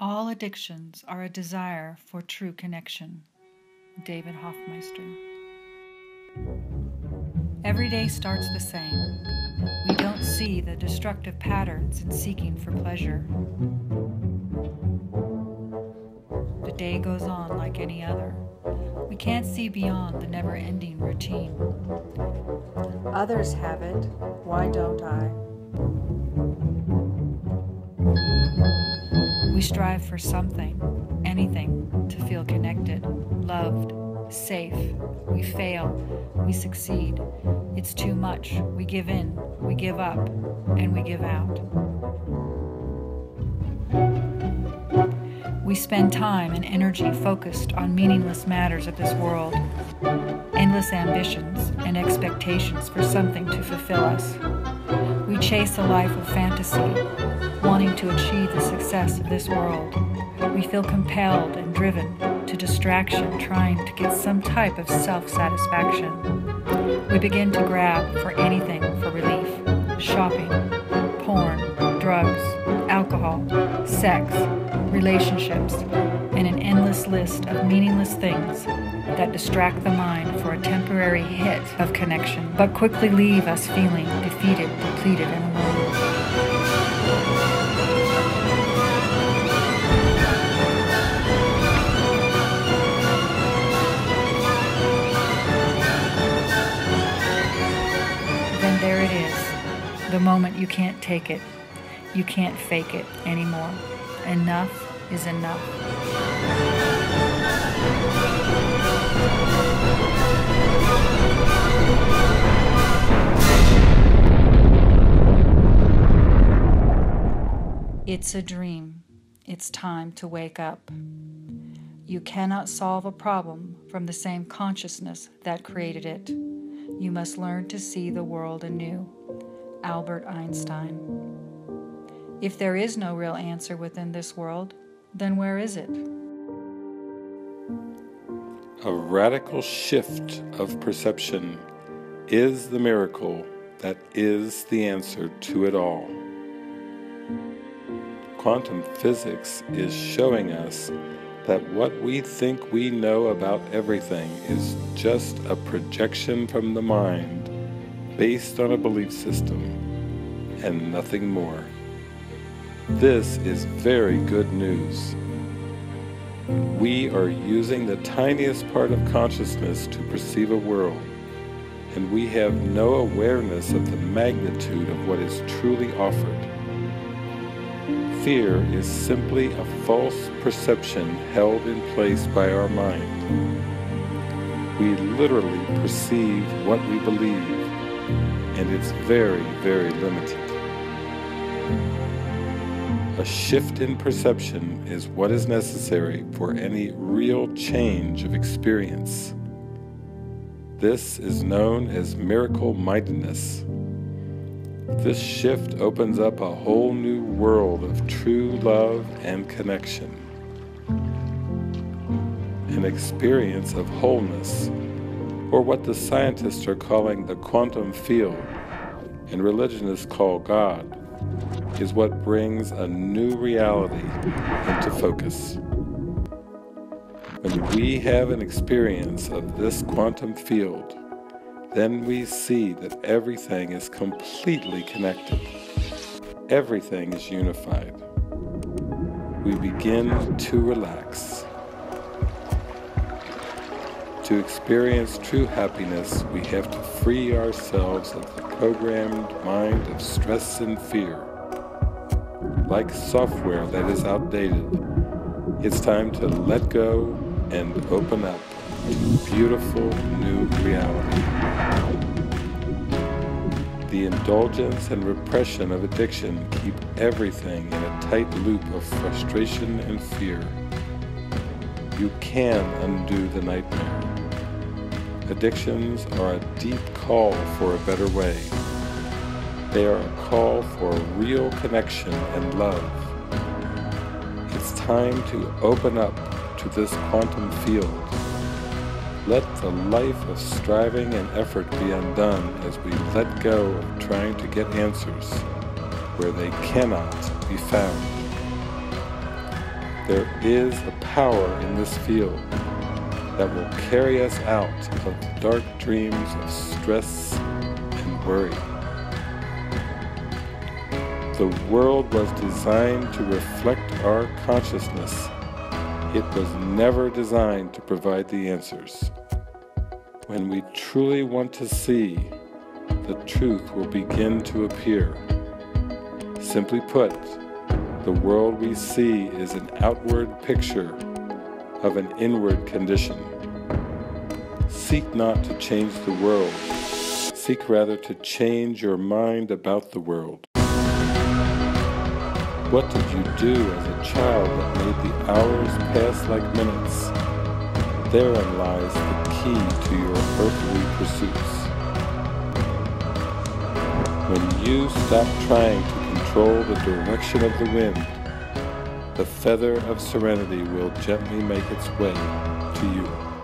All addictions are a desire for true connection. David Hoffmeister. Every day starts the same. We don't see the destructive patterns in seeking for pleasure. The day goes on like any other. We can't see beyond the never-ending routine. Others have it. Why don't I? We strive for something, anything, to feel connected, loved, safe. We fail. We succeed. It's too much. We give in. We give up. And we give out. We spend time and energy focused on meaningless matters of this world, endless ambitions and expectations for something to fulfill us. We chase a life of fantasy, wanting to achieve the success of this world. We feel compelled and driven to distraction, trying to get some type of self-satisfaction. We begin to grab for anything for relief: shopping, porn, drugs, alcohol, sex, relationships, and an endless list of meaningless things that distract the mind for a temporary hit of connection, but quickly leave us feeling defeated, depleted, and alone. Then there it is, the moment you can't take it, you can't fake it anymore. Enough is enough. It's a dream. It's time to wake up. You cannot solve a problem from the same consciousness that created it. You must learn to see the world anew. Albert Einstein. If there is no real answer within this world, then where is it? A radical shift of perception is the miracle that is the answer to it all. Quantum physics is showing us that what we think we know about everything is just a projection from the mind based on a belief system and nothing more. This is very good news. We are using the tiniest part of consciousness to perceive a world, and we have no awareness of the magnitude of what is truly offered. Fear is simply a false perception held in place by our mind. We literally perceive what we believe, and it's very, very limited. A shift in perception is what is necessary for any real change of experience. This is known as miracle-mindedness. This shift opens up a whole new world of true love and connection. An experience of wholeness, or what the scientists are calling the quantum field, and religionists call God, is what brings a new reality into focus. When we have an experience of this quantum field, then we see that everything is completely connected. Everything is unified. We begin to relax. To experience true happiness, we have to free ourselves of the programmed mind of stress and fear. Like software that is outdated, it's time to let go and open up to beautiful new reality. The indulgence and repression of addiction keep everything in a tight loop of frustration and fear. You can undo the nightmare. Addictions are a deep call for a better way. They are a call for real connection and love. It's time to open up to this quantum field. Let the life of striving and effort be undone as we let go of trying to get answers where they cannot be found. there is a power in this field that will carry us out of the dark dreams of stress and worry. The world was designed to reflect our consciousness. It was never designed to provide the answers. When we truly want to see, the truth will begin to appear. Simply put, the world we see is an outward picture of an inward condition. Seek not to change the world. Seek rather to change your mind about the world. What did you do as a child that made the hours pass like minutes? Therein lies the key to your earthly pursuits. When you stop trying to control the direction of the wind, the feather of serenity will gently make its way to you.